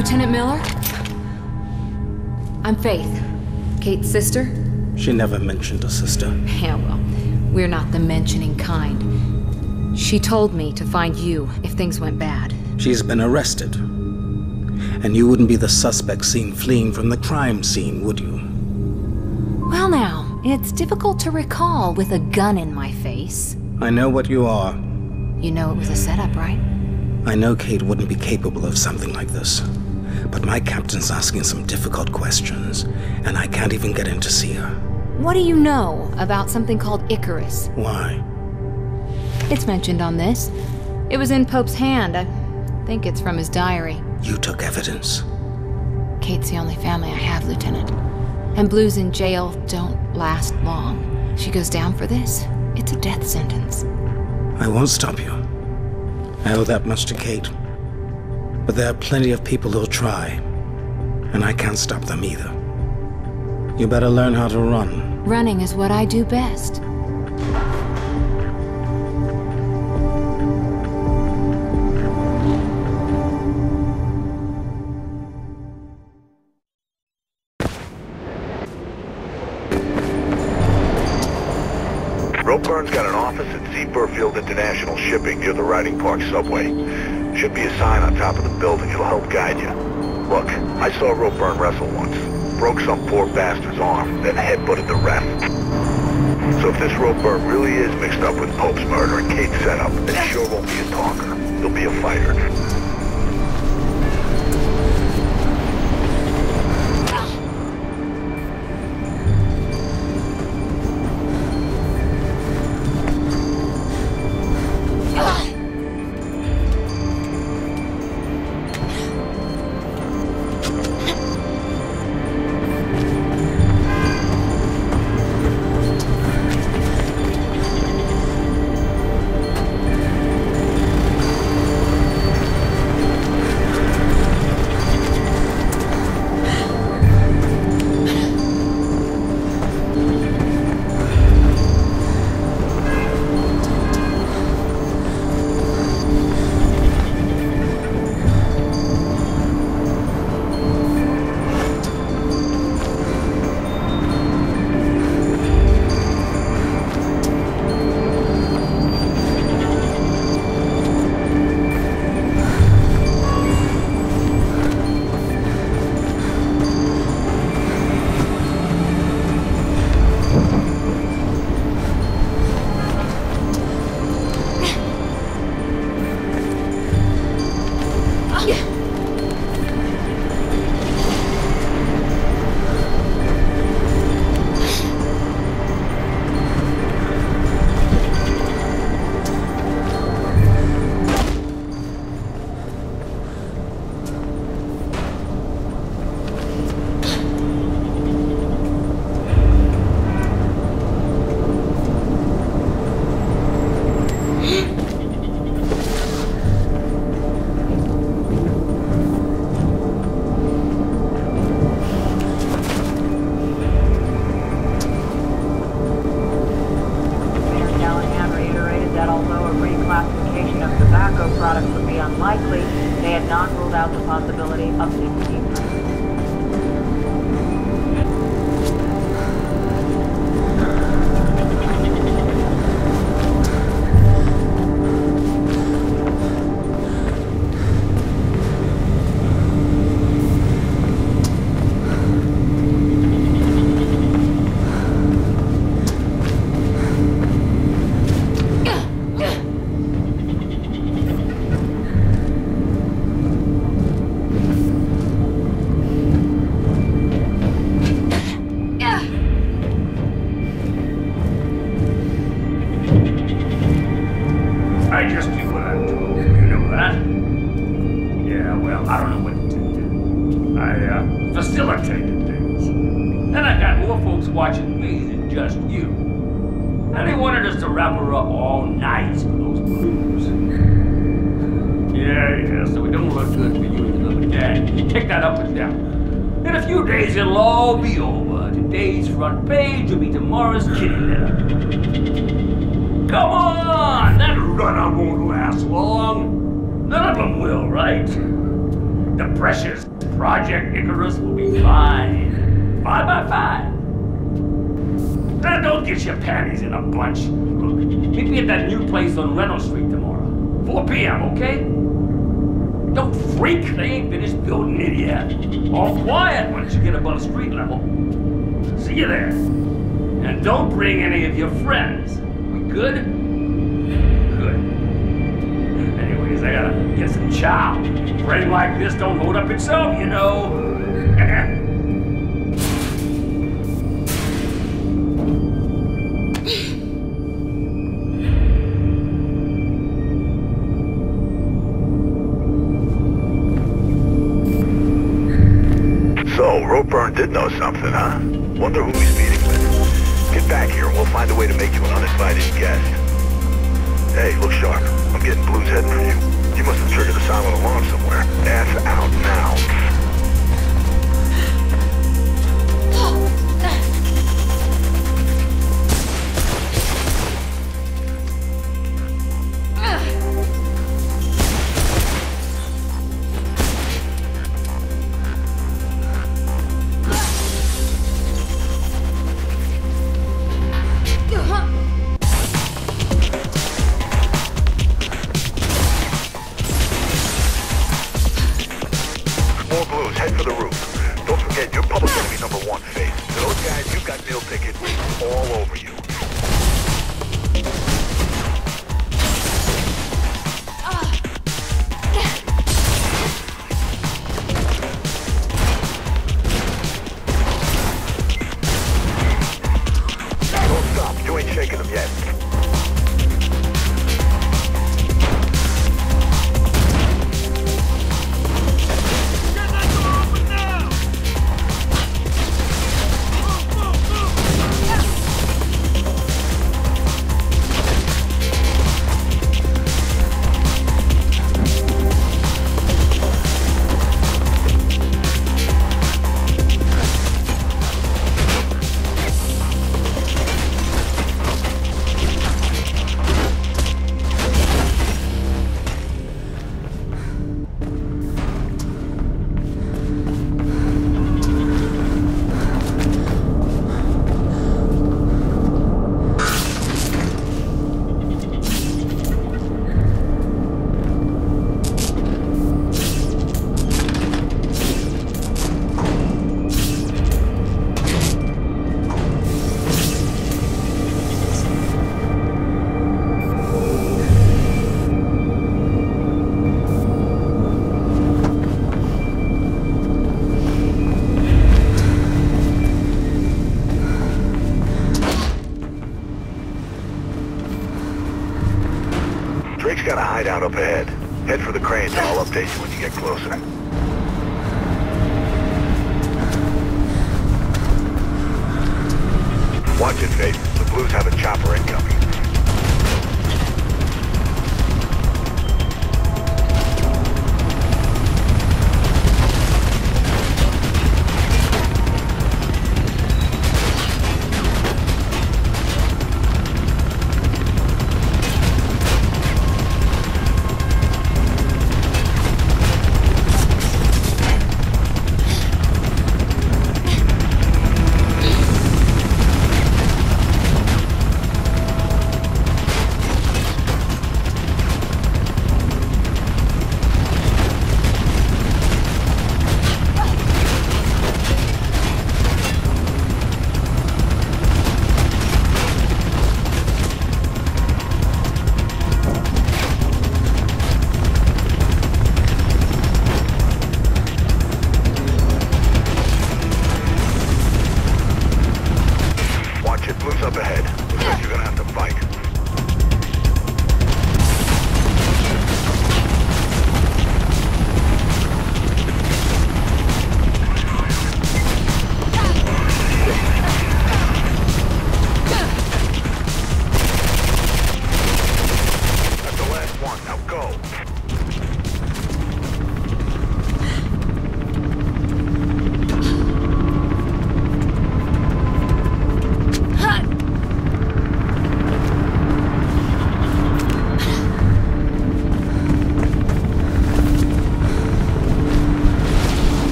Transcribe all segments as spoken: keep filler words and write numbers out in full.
Lieutenant Miller? I'm Faith. Kate's sister? She never mentioned a sister. Yeah, well, we're not the mentioning kind. She told me to find you if things went bad. She's been arrested. And you wouldn't be the suspect seen fleeing from the crime scene, would you? Well now, it's difficult to recall with a gun in my face. I know what you are. You know it was a setup, right? I know Kate wouldn't be capable of something like this. But my captain's asking some difficult questions, and I can't even get in to see her. What do you know about something called Icarus? Why? It's mentioned on this. It was in Pope's hand. I think it's from his diary. You took evidence. Kate's the only family I have, Lieutenant. And blues in jail don't last long. She goes down for this, it's a death sentence. I won't stop you. I owe that much to Kate. But there are plenty of people who'll try, and I can't stop them either. You better learn how to run. Running is what I do best. Ropeburn's got an office at C. Burfield International Shipping near the Riding Park subway. Should be a sign on top of the building. It'll help guide you. Look, I saw Ropeburn wrestle once. Broke some poor bastard's arm, then headbutted the ref. So if this Ropeburn really is mixed up with Pope's murder and Kate's setup, then he sure won't be a talker. He'll be a fighter. the precious Project Icarus will be fine. Five by five. Now don't get your panties in a bunch. Look, meet me at that new place on Reynolds Street tomorrow. four p m, okay? Don't freak, they ain't finished building it yet. All quiet once you get above street level. See you there. And don't bring any of your friends. We good? Good. Anyways, I gotta get some chow. A friend like this don't load up itself, you know. Ropeburn did know something, huh? Wonder who he's meeting with. Get back here and we'll find a way to make you an uninvited guest. Hey, look sharp. I'm getting blues heading for you. You must have triggered a silent alarm somewhere. Ass out now. Down up ahead. Head for the cranes and I'll update you when you get closer. Watch it, Faith. The Blues have a chopper incoming.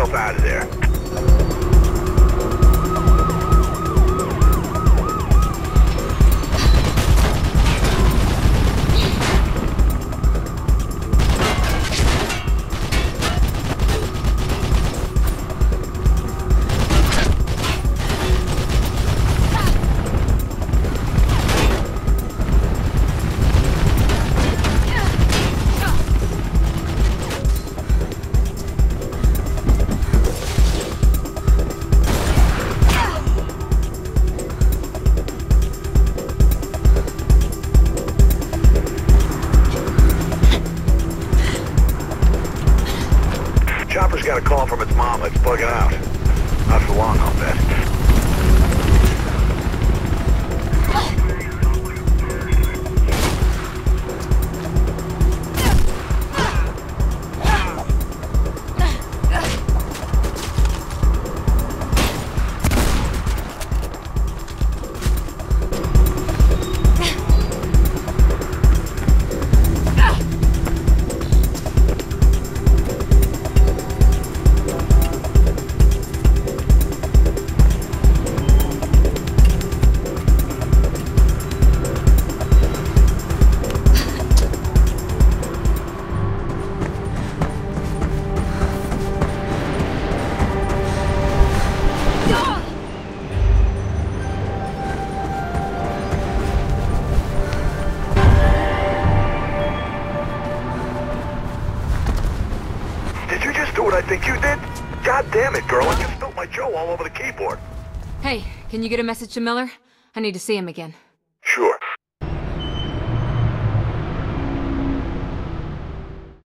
yourself out of there. Got a call from its mom. It's bugging out. Not for long, I'll bet. Can you get a message to Miller? I need to see him again.